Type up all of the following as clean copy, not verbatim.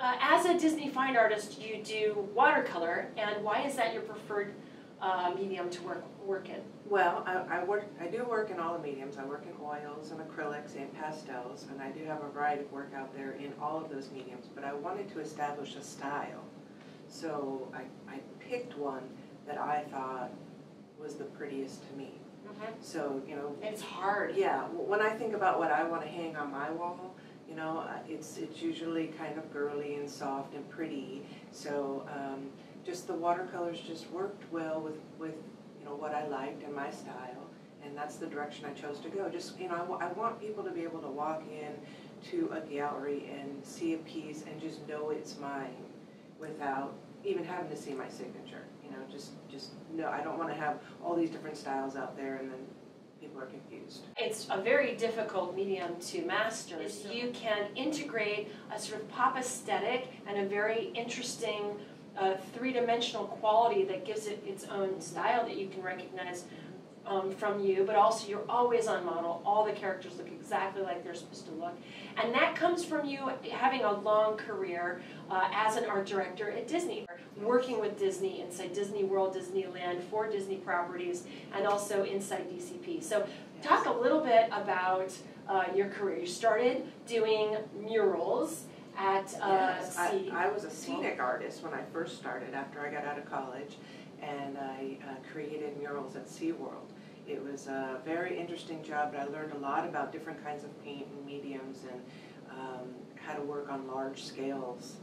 As a Disney Fine Artist, you do watercolor, and why is that your preferred medium to work in? Well, I do work in all the mediums. I work in oils and acrylics and pastels, and I do have a variety of work out there in all of those mediums, but I wanted to establish a style. So I picked one that I thought was the prettiest to me. Mm-hmm. So, you know... It's hard. Yeah. When I think about what I want to hang on my wall, you know, it's usually kind of girly and soft and pretty. So just the watercolors just worked well with you know, what I liked and my style. And that's the direction I chose to go. Just, you know, I want people to be able to walk in to a gallery and see a piece and just know it's mine without even having to see my signature. You know, just no, I don't want to have all these different styles out there and then people are confused. It's a very difficult medium to master. You can integrate a sort of pop aesthetic and a very interesting three-dimensional quality that gives it its own style that you can recognize from you, but also you're always on model. All the characters look exactly like they're supposed to look. And that comes from you having a long career as an art director at Disney, working with Disney inside Disney World, Disneyland, for Disney properties, and also inside DCP. So talk a little bit about your career. You started doing murals at I was a scenic artist when I first started after I got out of college, and I created murals at SeaWorld. It was a very interesting job, but I learned a lot about different kinds of paint and mediums and how to work on large scales,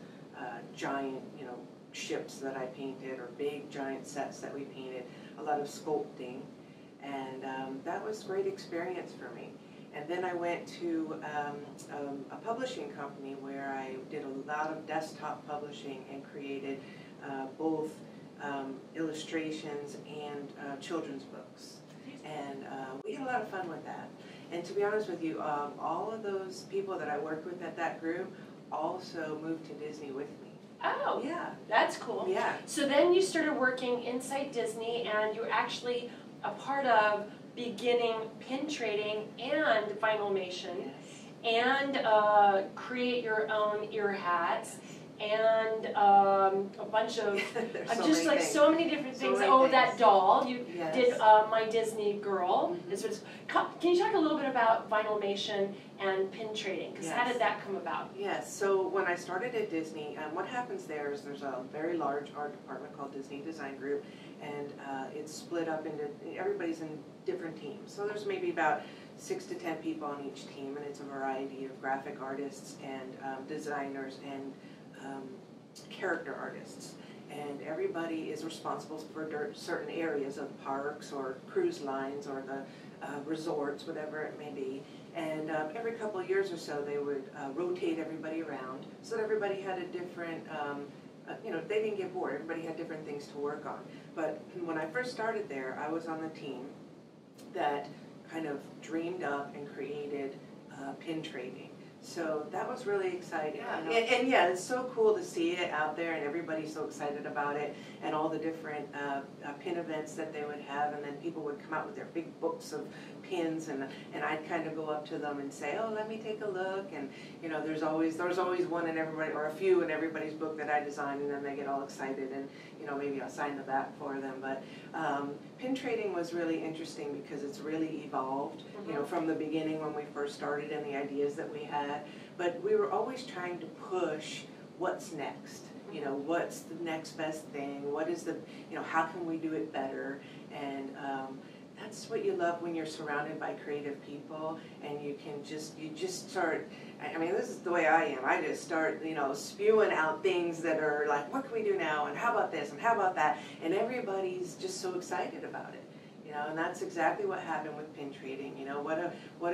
giant, you know, ships that I painted, or big giant sets that we painted, a lot of sculpting, and that was a great experience for me. And then I went to a publishing company where I did a lot of desktop publishing and created both illustrations and children's books. And we had a lot of fun with that. And to be honest with you, all of those people that I worked with at that group also moved to Disney with me. Oh, yeah, that's cool. Yeah. So then you started working inside Disney, and you were actually a part of beginning pin trading and Vinylmation, and create your own ear hats, and a bunch of just like so many different things. Oh, that doll you did, My Disney Girl. Can you talk a little bit about Vinylmation and pin trading? Because how did that come about? Yes. So when I started at Disney, what happens there is there's a very large art department called Disney Design Group, and it's split up into everybody's in different teams. So there's maybe about 6 to 10 people on each team, and it's a variety of graphic artists and designers and character artists, and everybody is responsible for certain areas of parks or cruise lines or the resorts, whatever it may be. And every couple of years or so, they would rotate everybody around so that everybody had a different, you know, they didn't get bored. Everybody had different things to work on. But when I first started there, I was on the team that kind of dreamed up and created pin trading. So that was really exciting. Yeah. And yeah, it's so cool to see it out there, and everybody's so excited about it, and all the different pin events that they would have, and then people would come out with their big books of pins, and I'd kind of go up to them and say, oh, let me take a look, and you know, there's always one in everybody, or a few in everybody's book that I designed, and then they get all excited, and you know, maybe I'll sign the back for them. But pin trading was really interesting because it's really evolved, you know, from the beginning when we first started and the ideas that we had. But we were always trying to push what's next, you know, what's the next best thing, what is the, you know, how can we do it better? And that's what you love when you're surrounded by creative people, and you can just, you just start, I mean, this is the way I am. I just start, you know, spewing out things that are like, what can we do now, and how about this, and how about that, and everybody's just so excited about it. You know, and that's exactly what happened with pin trading. You know, what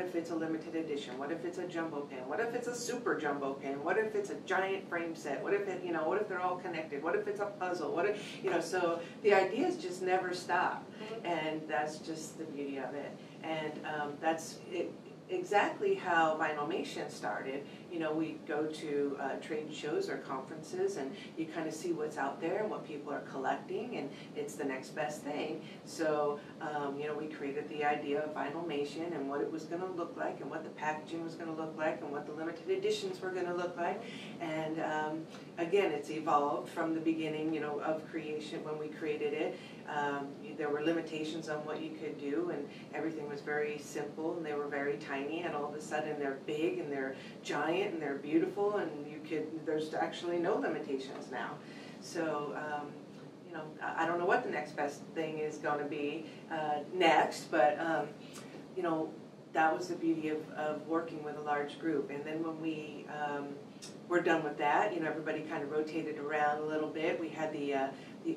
if it's a limited edition? What if it's a jumbo pin? What if it's a super jumbo pin? What if it's a giant frame set? What if it, you know, what if they're all connected? What if it's a puzzle? What if, you know, so the ideas just never stop, and that's just the beauty of it. And that's exactly how Vinylmation started. you know, we go to trade shows or conferences, and you kind of see what's out there and what people are collecting, and it's the next best thing. So, you know, we created the idea of Vinylmation and what it was going to look like, and what the packaging was going to look like, and what the limited editions were going to look like. And again, it's evolved from the beginning, you know, of creation when we created it. There were limitations on what you could do, and everything was very simple, and they were very tiny, and all of a sudden they're big and they're giant and they're beautiful, and you could, there's actually no limitations now. So you know, I don't know what the next best thing is going to be next, but you know, that was the beauty of working with a large group. And then when we were done with that, you know, everybody kind of rotated around a little bit. We had the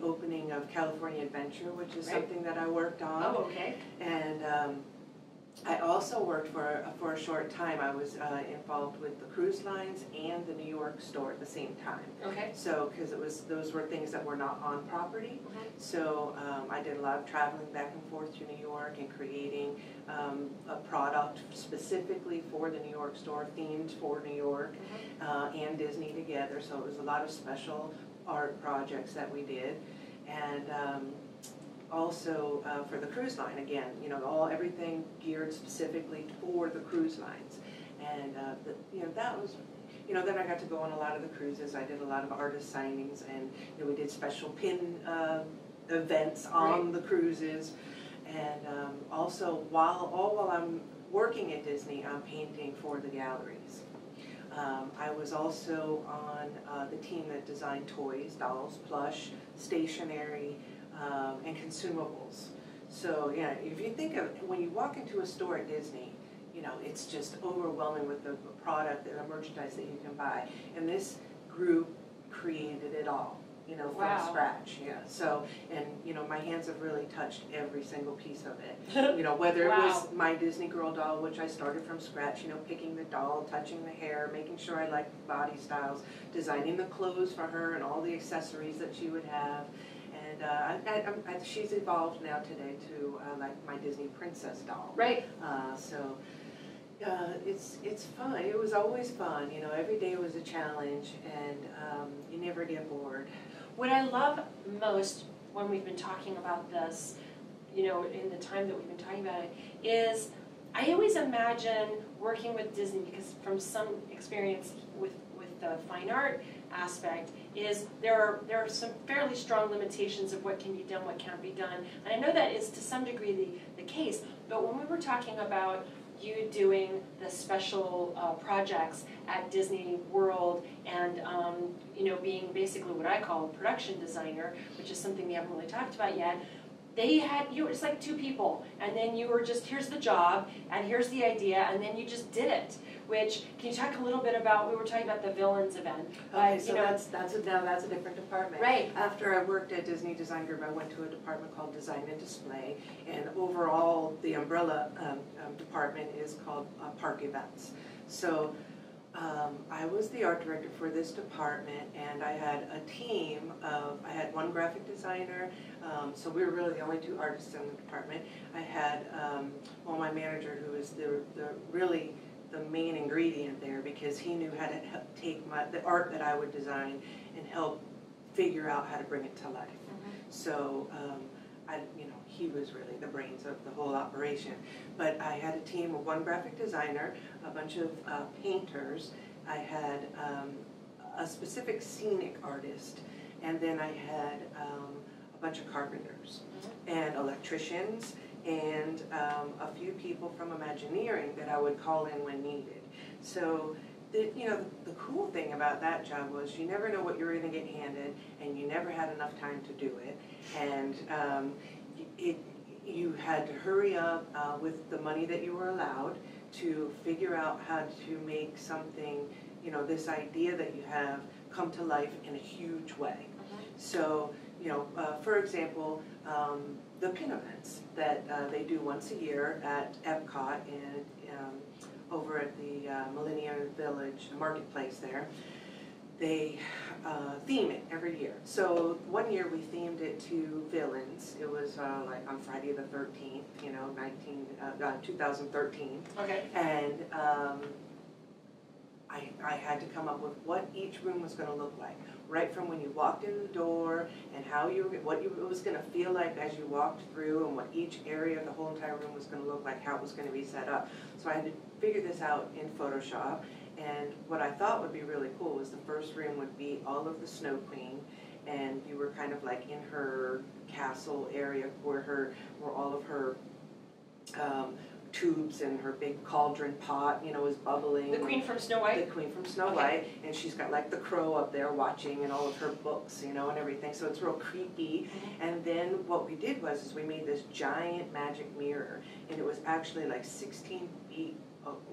opening of California Adventure, which is something that I worked on. Oh, okay. And I also worked for a short time. I was involved with the cruise lines and the New York store at the same time. Okay. So, because it was, those were things that were not on property. Okay. So I did a lot of traveling back and forth through New York and creating a product specifically for the New York store, themed for New York, and Disney together. So it was a lot of special art projects that we did, and also for the cruise line again, you know, everything geared specifically for the cruise lines. And you know, that was, you know, then I got to go on a lot of the cruises. I did a lot of artist signings, and you know, we did special pin events on the cruises. And also, while I'm working at Disney, I'm painting for the galleries. I was also on the team that designed toys, dolls, plush, stationery, and consumables. So, yeah, if you think of when you walk into a store at Disney, you know, it's just overwhelming with the product and the merchandise that you can buy. And this group created it all, you know, from scratch. Yeah. So, and you know, my hands have really touched every single piece of it. You know, whether it was my Disney Girl doll, which I started from scratch, you know, picking the doll, touching the hair, making sure I liked the body styles, designing the clothes for her and all the accessories that she would have. And she's evolved now today to like my Disney princess doll. Right. So it's fun. It was always fun. You know, every day was a challenge, and you never get bored. What I love most when we've been talking about this, you know, in the time that we've been talking about it, is I always imagine working with Disney, because from some experience with the fine art aspect, is there are some fairly strong limitations of what can be done, what can't be done. And I know that is to some degree the case, but when we were talking about you doing the special projects at Disney World, and you know, being basically what I call a production designer, which is something we haven't really talked about yet. They had you. It's like two people, and then you were just, here's the job, and here's the idea, and then you just did it. Which, can you talk a little bit about? We were talking about the villains event. Okay, so you know, that's a different department. Right. After I worked at Disney Design Group, I went to a department called Design and Display, and overall the umbrella department is called Park Events. So. I was the art director for this department, and I had a team of, I had one graphic designer, so we were really the only two artists in the department. I had, well, my manager, who was really the main ingredient there, because he knew how to help take the art that I would design and help figure out how to bring it to life. So, you know, he was really the brains of the whole operation. But I had a team of one graphic designer, a bunch of painters. I had a specific scenic artist, and then I had a bunch of carpenters and electricians, and a few people from Imagineering that I would call in when needed. So, you know, the cool thing about that job was you never know what you're going to get handed, and you never had enough time to do it. And you had to hurry up with the money that you were allowed to figure out how to make something, you know, this idea that you have come to life in a huge way. So, you know, for example, the pin events that they do once a year at Epcot and over at the Millennium Village Marketplace there. They theme it every year. So one year we themed it to villains. It was like on Friday the 13th, you know, 2013. Okay. And I had to come up with what each room was going to look like, right from when you walked in the door and how you were, what it was going to feel like as you walked through, and what each area of the whole entire room was going to look like, how it was going to be set up. So I had to figure this out in Photoshop, and what I thought would be really cool was the first room would be all of the Snow Queen, and you were kind of like in her castle area where her, where all of her tubes and her big cauldron pot, you know, is bubbling. The Queen from Snow White? The Queen from Snow White. And she's got like the crow up there watching, and all of her books, you know, and everything. So it's real creepy. And then what we did was we made this giant magic mirror, and it was actually like 16 feet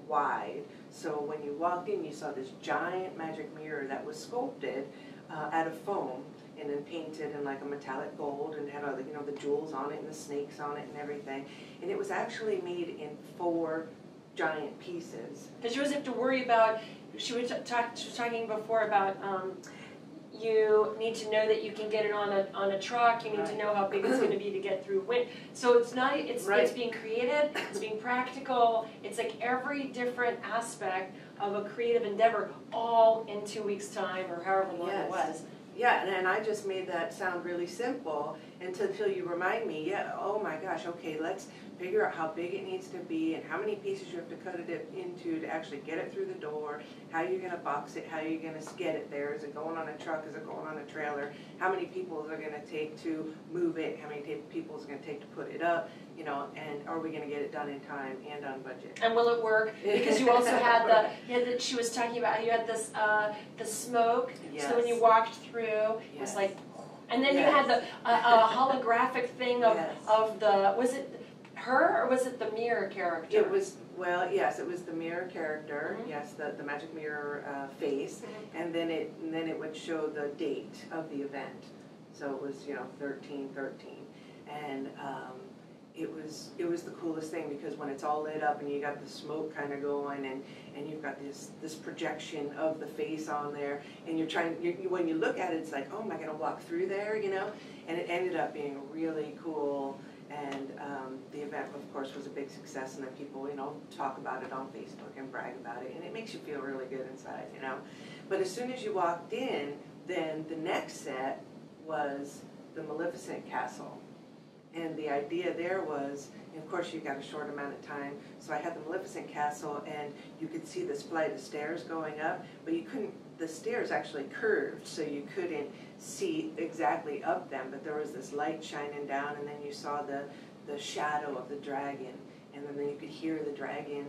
wide. So when you walked in, you saw this giant magic mirror that was sculpted out of foam, and then painted in like a metallic gold, and had all the, you know, the jewels on it and the snakes on it and everything. And it was actually made in 4 giant pieces. Because you always have to worry about, she was talking before about you need to know that you can get it on a truck. You need to know how big it's going to be to get through wind. So it's not, it's being creative, it's being practical. It's like every different aspect of a creative endeavor, all in 2 weeks' time, or however long it was. Yeah, and I just made that sound really simple until you remind me, oh my gosh, okay, let's figure out how big it needs to be and how many pieces you have to cut it into to actually get it through the door, how you're going to box it, how you're going to get it there, is it going on a truck, is it going on a trailer, how many people is it going to take to move it, how many people is it going to take to put it up, you know, and are we going to get it done in time and on budget? And will it work? Because you also had the, she was talking about how you had this, the smoke, so when you walked through, it was like, and then you had the holographic thing of, of the, was it her or was it the mirror character? It was, well, yes, it was the mirror character, yes, the magic mirror face, and then it would show the date of the event. So it was, you know, 13/13, and it was the coolest thing, because when it's all lit up and you got the smoke kind of going, and you've got this projection of the face on there, and you're trying, when you look at it, it's like, oh, am I going to walk through there, you know? And it ended up being really cool, and the event, of course, was a big success, and then people, you know, talk about it on Facebook and brag about it, and it makes you feel really good inside, you know? But as soon as you walked in, then the next set was the Maleficent Castle. And the idea there was, and of course, you got a short amount of time, so I had the Maleficent Castle, and you could see this flight of stairs going up, but you couldn't, the stairs actually curved, so you couldn't see exactly up them, but there was this light shining down, and then you saw the shadow of the dragon, and then you could hear the dragon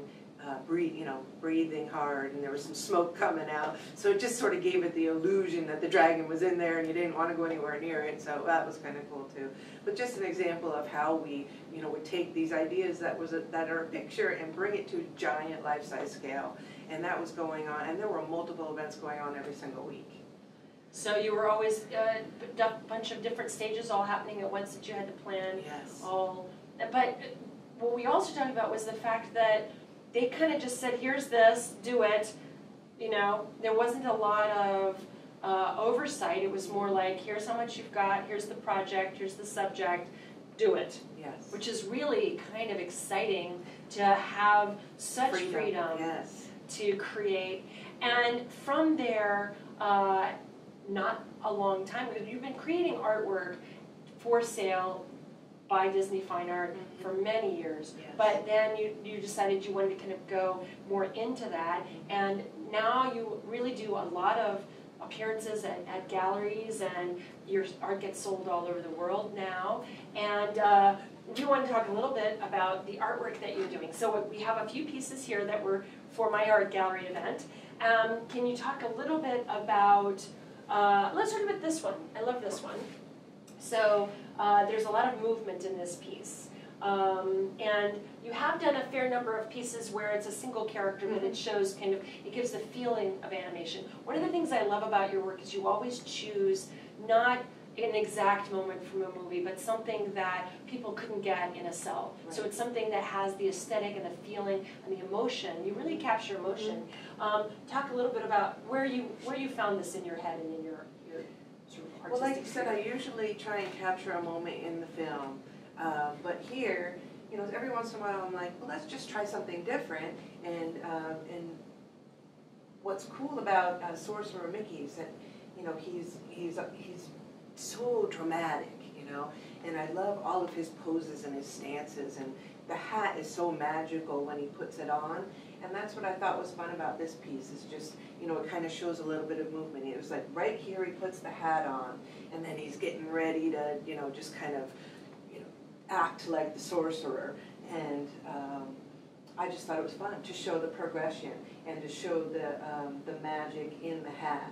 breathe, you know, breathing hard, and there was some smoke coming out, so it just sort of gave it the illusion that the dragon was in there, and you didn't want to go anywhere near it. So that was kind of cool too. But just an example of how we, you know, would take these ideas that was that are a picture and bring it to a giant life-size scale, and that was going on, and there were multiple events going on every single week. So you were always a bunch of different stages all happening at once that you had to plan. Yes. All, but what we also talked about was the fact that they kind of just said, here's this, do it. You know, there wasn't a lot of oversight. It was more like, here's how much you've got, here's the project, here's the subject, do it. Yes. Which is really kind of exciting to have such freedom to create. And from there, not a long time ago, you've been creating artwork for sale by Disney Fine Art for many years, but then you decided you wanted to kind of go more into that, and now you really do a lot of appearances at galleries, and your art gets sold all over the world now, and we want to talk a little bit about the artwork that you're doing. So we have a few pieces here that were for my art gallery event. Can you talk a little bit about, let's talk about this one. I love this one. So there's a lot of movement in this piece, and you have done a fair number of pieces where it's a single character, but it shows kind of, it gives the feeling of animation. One of the things I love about your work is you always choose not an exact moment from a movie, but something that people couldn't get in a cell. Right. So it's something that has the aesthetic and the feeling and the emotion. You really capture emotion. Talk a little bit about where you found this in your head and in your well, like you said, I usually try and capture a moment in the film, but here, you know, every once in a while I'm like, well, let's just try something different, and what's cool about Sorcerer Mickey is that, you know, he's so dramatic, you know, and I love all of his poses and his stances, and the hat is so magical when he puts it on, and that's what I thought was fun about this piece, is just, you know, it kind of shows a little bit of movement. It was like right here he puts the hat on, and then he's getting ready to, you know, just kind of, you know, act like the sorcerer, and I just thought it was fun to show the progression and to show the magic in the hat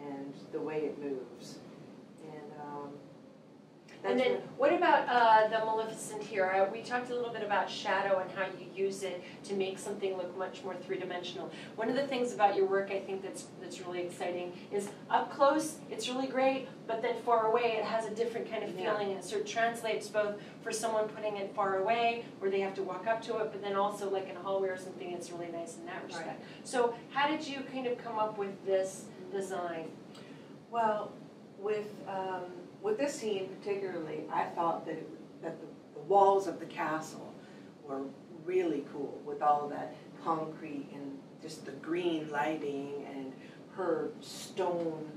and the way it moves. And then what about the Maleficent here? We talked a little bit about shadow and how you use it to make something look much more three-dimensional. One of the things about your work I think that's really exciting is up close, it's really great, but then far away it has a different kind of feeling, and it sort of translates both for someone putting it far away where they have to walk up to it, but then also like in a hallway or something, it's really nice in that respect. Right. So how did you kind of come up with this design? Well, with this scene particularly, I thought that, the walls of the castle were really cool with all of that concrete and just the green lighting and her stone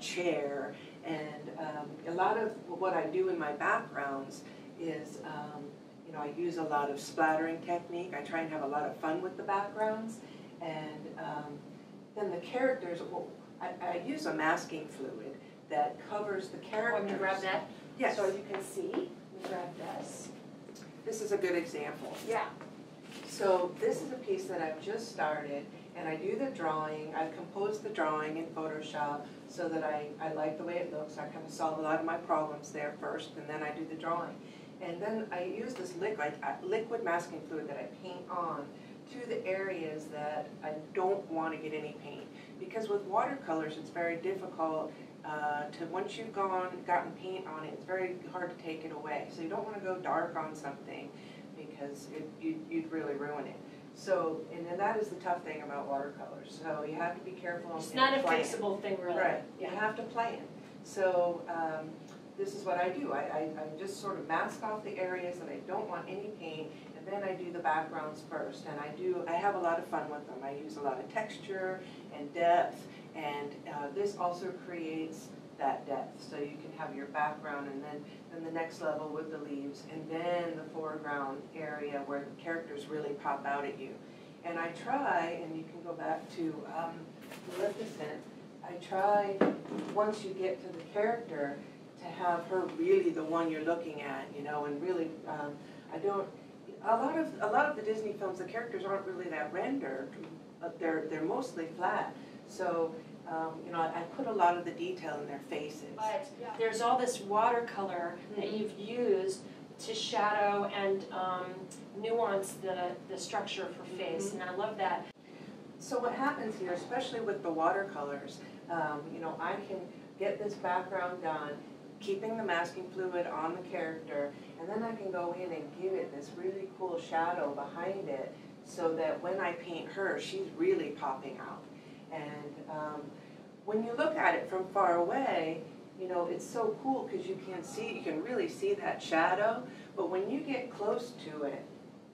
chair. And a lot of what I do in my backgrounds is, you know, I use a lot of splattering technique. I try and have a lot of fun with the backgrounds. And then the characters, well, I use a masking fluid that covers the characters. Let me grab that. Yes. So you can see. Let me grab this. This is a good example. Yeah. So this is a piece that I've just started, and I do the drawing. I've composed the drawing in Photoshop so that I like the way it looks. I kind of solve a lot of my problems there first, and then I do the drawing. And then I use this liquid masking fluid that I paint on to the areas that I don't want to get any paint. Because with watercolors, it's very difficult. Once you've gotten paint on it, it's very hard to take it away. So you don't want to go dark on something because you'd really ruin it. So, and then that is the tough thing about watercolors. So you have to be careful. It's not a fixable thing, really. Right. Yeah. You have to plan. So this is what I do. I just sort of mask off the areas that I don't want any paint, and then I do the backgrounds first. And I have a lot of fun with them. I use a lot of texture and depth. And this also creates that depth, so you can have your background and then the next level with the leaves and then the foreground area where the characters really pop out at you. And I try, and you can go back to Maleficent, I try, once you get to the character, to have her really the one you're looking at, you know, and really, a lot of the Disney films, the characters aren't really that rendered, they're mostly flat. So, you know, I put a lot of the detail in their faces. But there's all this watercolor that you've used to shadow and nuance the structure for face, and I love that. So what happens here, especially with the watercolors, you know, I can get this background done, keeping the masking fluid on the character, and then I can go in and give it this really cool shadow behind it so that when I paint her, she's really popping out. And when you look at it from far away, you know, it's so cool because you can see, you can really see that shadow. But when you get close to it,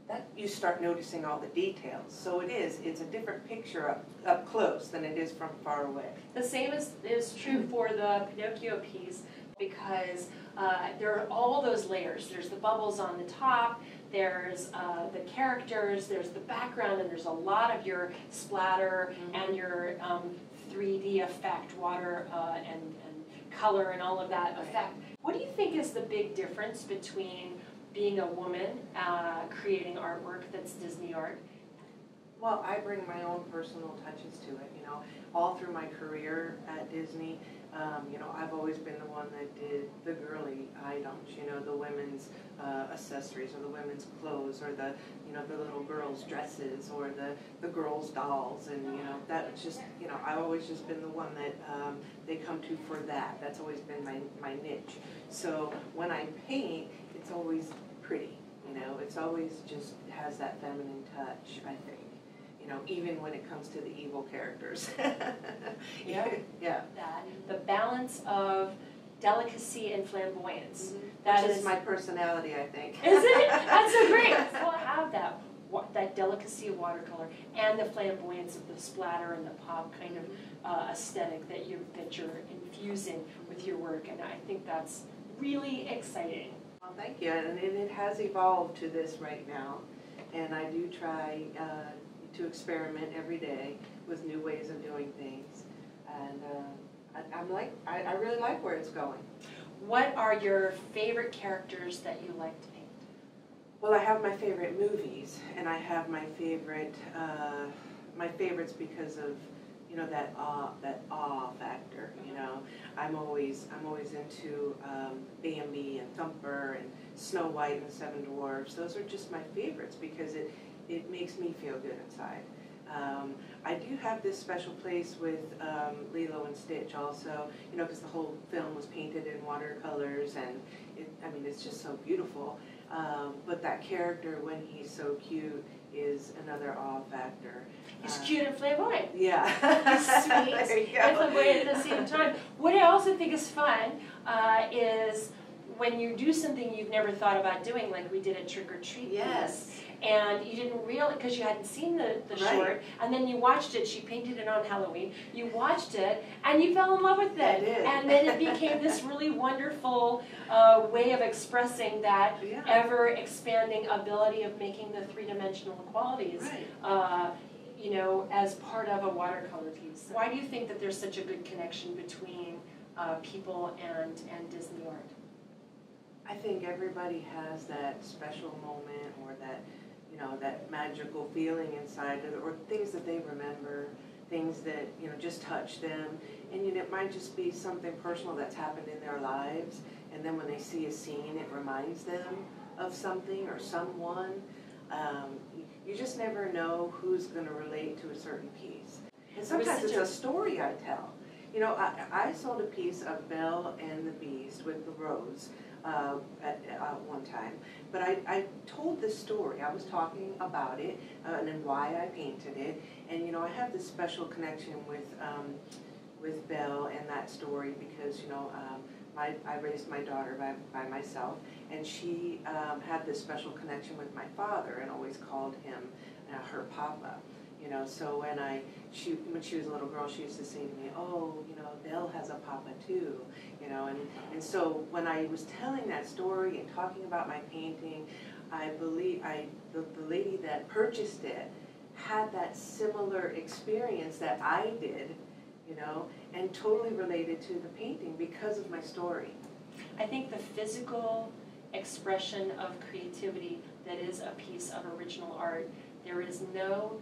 that you start noticing all the details. So it's a different picture up close than it is from far away. The same is true for the Pinocchio piece, because there are all those layers. There's the bubbles on the top, there's the characters, there's the background, and there's a lot of your splatter and your 3D effect, water and color and all of that effect. What do you think is the big difference between being a woman creating artwork that's Disney art? Well, I bring my own personal touches to it, you know. All through my career at Disney, you know, I've always been the one that did the girly items, you know, the women's accessories or the women's clothes or the, you know, the little girls' dresses or the girls' dolls, and, you know, that's just, you know, I've always just been the one that they come to for that. That's always been my niche. So when I paint, it's always pretty, you know, it's always just has that feminine touch, I think. You know, even when it comes to the evil characters. yeah. That the balance of delicacy and flamboyance. That is my personality, I think. Is it? That's so great. We'll have that. that delicacy of watercolor and the flamboyance of the splatter and the pop kind of aesthetic that you're infusing with your work, and I think that's really exciting. Well, thank you, and it has evolved to this right now, and I do try to experiment every day with new ways of doing things, and I really like where it's going. What are your favorite characters that you like to paint? Well, I have my favorite movies, and I have my favorite my favorites because of, you know, that awe factor. You know, I'm always into Bambi and Thumper and Snow White and the Seven Dwarfs. Those are just my favorites because it makes me feel good inside. I do have this special place with Lilo and Stitch also, you know, because the whole film was painted in watercolors, and I mean, it's just so beautiful. But that character, when he's so cute, is another awe factor. He's cute and flamboyant. Yeah. He's sweet and flamboyant at the same time. What I also think is fun is when you do something you've never thought about doing, like we did at Trick or Treat. Yes. And you didn't realize because you hadn't seen the right. short, and then you watched it. She painted it on Halloween. You watched it, and you fell in love with it. I did. And then it became this really wonderful way of expressing that yeah. ever-expanding ability of making the three-dimensional qualities, right. You know, as part of a watercolor piece. Why do you think that there's such a good connection between people and Disney art? I think everybody has that special moment or that, you know, that magical feeling inside, or things that they remember, things that, you know, just touch them. And you know, it might just be something personal that's happened in their lives, and then when they see a scene, it reminds them of something or someone. You just never know who's going to relate to a certain piece. And sometimes it's a story I tell. You know, I sold a piece of Belle and the Beast with the rose at one time, but I told this story. I was talking about it and then why I painted it, and you know, I have this special connection with Belle and that story because, you know, I raised my daughter by myself, and she had this special connection with my father and always called him her papa. You know, so when she was a little girl, she used to say to me, "Oh, you know, Belle has a papa too." You know, and so when I was telling that story and talking about my painting, I believe the lady that purchased it had that similar experience that I did, you know, and totally related to the painting because of my story. I think the physical expression of creativity that is a piece of original art, there is no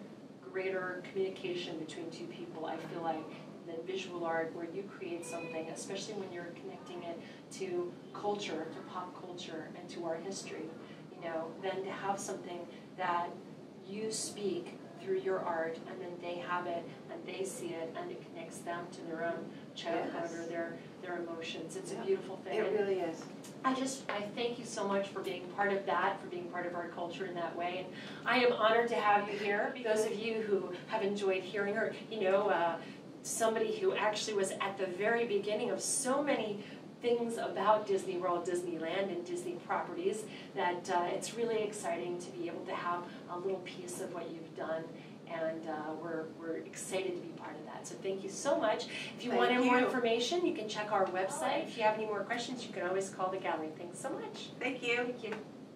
greater communication between two people, I feel like, than visual art, where you create something, especially when you're connecting it to culture, to pop culture, and to our history, you know, than to have something that you speak through your art, and then they have it, and they see it, and it connects them to their own childhood or their emotions. It's a beautiful thing. It really is. I thank you so much for being part of that, for being part of our culture in that way. And I am honored to have you here. Those of you who have enjoyed hearing her, you know, somebody who actually was at the very beginning of so many things about Disney World, Disneyland, and Disney properties, that it's really exciting to be able to have a little piece of what you've done, and we're excited to be part of that. So thank you so much. If you want any more information, you can check our website. If you have any more questions, you can always call the gallery. Thanks so much. Thank you. Thank you.